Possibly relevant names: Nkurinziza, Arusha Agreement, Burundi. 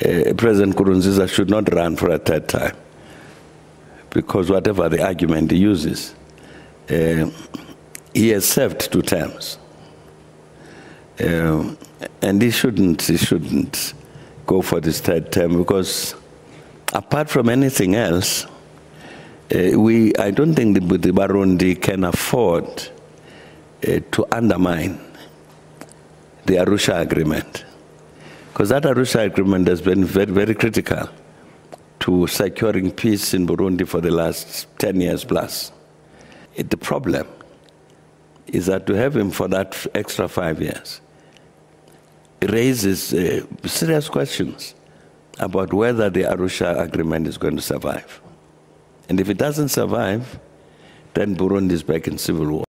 President Nkurunziza should not run for a third time, because whatever the argument he uses, he has served 2 terms, and he shouldn't go for this 3rd term, because apart from anything else, I don't think the Burundi can afford to undermine the Arusha Agreement. Because that Arusha Agreement has been very, very critical to securing peace in Burundi for the last 10 years plus. The problem is that to have him for that extra 5 years raises serious questions about whether the Arusha Agreement is going to survive. And if it doesn't survive, then Burundi is back in civil war.